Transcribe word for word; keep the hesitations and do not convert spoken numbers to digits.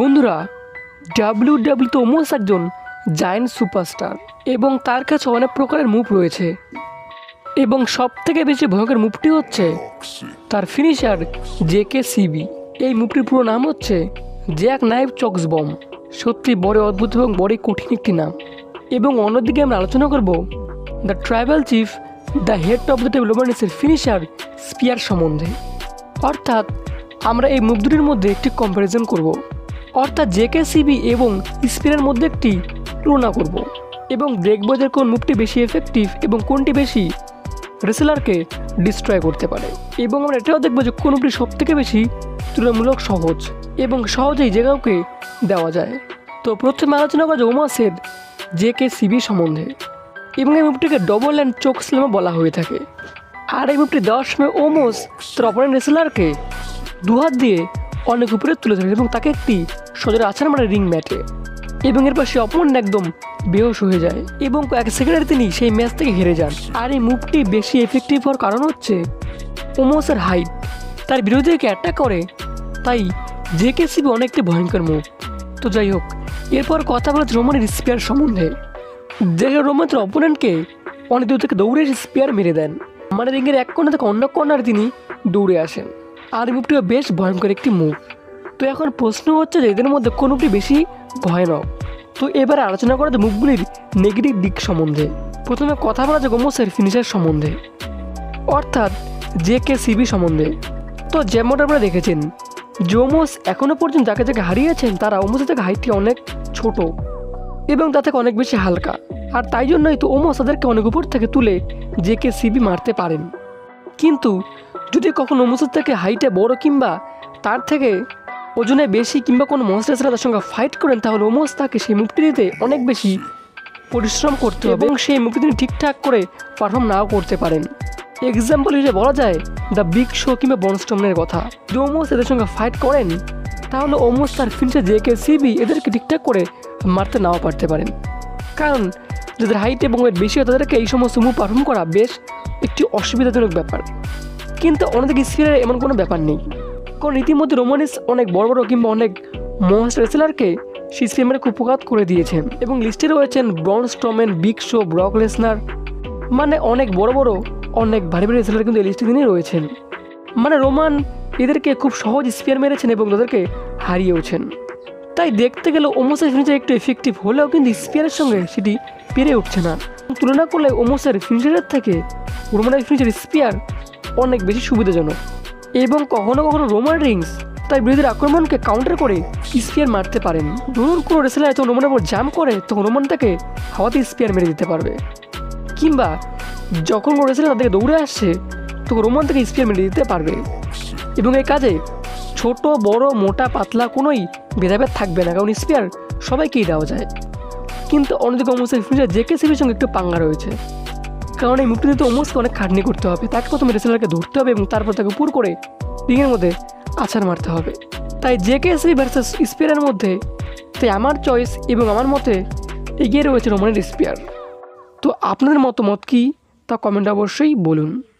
বন্ধুরা ডাব্লিউডাব্লিউইতে ওমোস একজন giant superstar এবং তার কাছে অনেক প্রকারের মুভ রয়েছে এবং সবথেকে বেশি ভয়ঙ্কর মুভটি হচ্ছে তার ফিনিশার জেকেসিবি। এই মুভটির পুরো নাম হচ্ছে জ্যাক নাইফ চক্স বম। সত্যি বড় অদ্ভুত এবং বড় কঠিন একটি নাম। এবং অন্যদিকে আমরা আলোচনা করব the tribal chief the head of the table রোমান্সের ফিনিশার স্পিয়ার সম্বন্ধে। অর্থাৎ আমরা এই মুভ দুটির মধ্যে একটি কম্প্যারিজন করব, অর্থাৎ জেকেসিবি এবং স্পিয়ারের মধ্যে একটি তুলনা করব এবং দেখব যে কোন মুভটি বেশি এফেক্টিভ এবং কোনটি বেশি রেসলারকে ডিস্ট্রয় করতে পারে। এবং আমরা এটাও দেখব যে কোন মুভটি সবথেকে বেশি তুলনামূলক সহজ এবং সহজেই যে কাউকে দেওয়া যায়। তো প্রথমে আলোচনা করা যায় ওমোসের জেকেসিবি সম্বন্ধে। এবং এই মুভটিকে ডবল অ্যান্ড চোখ স্ল্যামও বলা হয়ে থাকে। আর এই মুভটি দেওয়ার সময় ওমোস তার অপোনেন্ট রেসলারকে দুহাত দিয়ে অনেক উপরে তুলে ধরে এবং তাকে একটি সজোরে আছাড় মারে রিং ম্যাটে এবং এরপর সে অপোনেন্ট একদম বেহোশ হয়ে যায় এবং কয়েক সেকেন্ডে তিনি সেই ম্যাচ থেকে হেরে যান। আর এই মুভটি বেশি এফেক্টিভ হওয়ার কারণ হচ্ছে ওমোসের হাইট, তার বিরোধীকে অ্যাটাক করে, তাই জেকেসিবি অনেকটি ভয়ঙ্কর মুভ। তো যাই হোক, এরপর কথা বলা রোমানের স্পিয়ার সম্বন্ধে। যেখানে রোমান তার অপোনেন্টকে অনেক দূর থেকে দৌড়ে স্পিয়ার মেরে দেন, মানে রিংয়ের এক কোণা থেকে অন্য কোণার তিনি দৌড়ে আসেন। আর মুভটিও বেশ ভয়ঙ্কর একটি মুভ। তো এখন প্রশ্ন হচ্ছে যে এদের মধ্যে কোন মুভটি বেশি ভয়ানক। তো এবার আলোচনা করা যে মুভগুলির নেগেটিভ দিক সম্বন্ধে। প্রথমে কথা বলা যে ওমোসের ফিনিশার সম্বন্ধে, অর্থাৎ জেকেসিবি সম্বন্ধে। তো যেমনটা আপনারা দেখেছেন যে ওমোস এখনও পর্যন্ত যাকে যাকে হারিয়েছেন তারা ওমোসের থেকে হাইটটি অনেক ছোট এবং তা থেকে অনেক বেশি হালকা, আর তাই জন্যই তো ওমোস তাদেরকে অনেক উপর থেকে তুলে জেকেসিবি মারতে পারেন। কিন্তু যদি কখনো ওমোসের থেকে হাইটে বড় কিংবা তার থেকে ওজনে বেশি কিংবা কোনো মনস্টার তার সঙ্গে ফাইট করেন, তাহলে ওমোস তাকে সেই মুভটি দিতে অনেক বেশি পরিশ্রম করতে হবে এবং সেই মুভটি তিনি ঠিকঠাক করে পারফর্ম নাও করতে পারেন। এক্সাম্পল হিসেবে বলা যায় দ্য বিগ শো কিংবা বনস্টমনের কথা। যদি ওমোস এদের সঙ্গে ফাইট করেন তাহলে ওমোস তার ফিনিশার জেকেসিবি এদেরকে ঠিকঠাক করে মারতে নাও পারতে পারেন, কারণ যাদের হাইট এবং ওয়েট বেশি হয় তাদেরকে এই সমস্ত মুভ পারফর্ম করা বেশ একটি অসুবিধাজনক ব্যাপার। কিন্তু অন্যদিকে স্পিয়ারের এমন কোনো ব্যাপার নেই, কারণ ইতিমধ্যে রোমানিস অনেক বড় বড় কিংবা অনেক মনস্টার রেসলারকে সেই স্পিয়ারে কুপঘাত করে দিয়েছেন এবং লিস্টে রয়েছেন Braun Strowman, Big Show, Brock Lesnar, মানে অনেক বড় বড় অনেক ভারী ভারী রেসলার কিন্তু এই লিস্টে তিনি রয়েছেন। মানে রোমান এদেরকে খুব সহজ স্পিয়ার মেরেছেন এবং তাদেরকে হারিয়েওছেন। তাই দেখতে গেলে ওমোসের ফিনিশার একটু এফেক্টিভ হলেও কিন্তু স্পিয়ারের সঙ্গে সেটি পেরে উঠছে না। তুলনা করলে ওমোসের ফিনিশারের থেকে রোমানের ফিনিশার স্পিয়ার অনেক বেশি সুবিধাজনক এবং কখনও কখনও রোমান রিংস তার বিরোধীর আক্রমণকে কাউন্টার করে স্পিয়ার মারতে পারেন। ধরুন কোনো রেসলার যখন রোমানের উপর জাম্প করে তখন রোমান তাকে হাওয়াতে স্পিয়ার মেরে দিতে পারবে, কিংবা যখন কোনো রেসলার তাদেরকে দৌড়ে আসছে তখন রোমান তাকে স্পিয়ার মেরে দিতে পারবে। এবং এই কাজে ছোট বড় মোটা পাতলা কোনোই ভেদাভেদ থাকবে না, কারণ স্পিয়ার সবাইকেই দেওয়া যায়। কিন্তু অন্যদিকে ওমোসের ফিনিশার জেকেসিবির সঙ্গে একটু পাঙ্গা রয়েছে, কারণ এই মুভটি দিতে ওমোসকে অনেক খাটনি করতে হবে। তাকে প্রথমে রেসলারকে ধরতে হবে এবং তারপর তাকে পুর করে রিংয়ের মধ্যে আছাড় মারতে হবে। তাই জেকেসিবি ভার্সেস স্পিয়ারের মধ্যে তাই আমার চয়েস এবং আমার মতে এগিয়ে রয়েছে রোমানের স্পিয়ার। তো আপনাদের মতামত কী তা কমেন্টে অবশ্যই বলুন।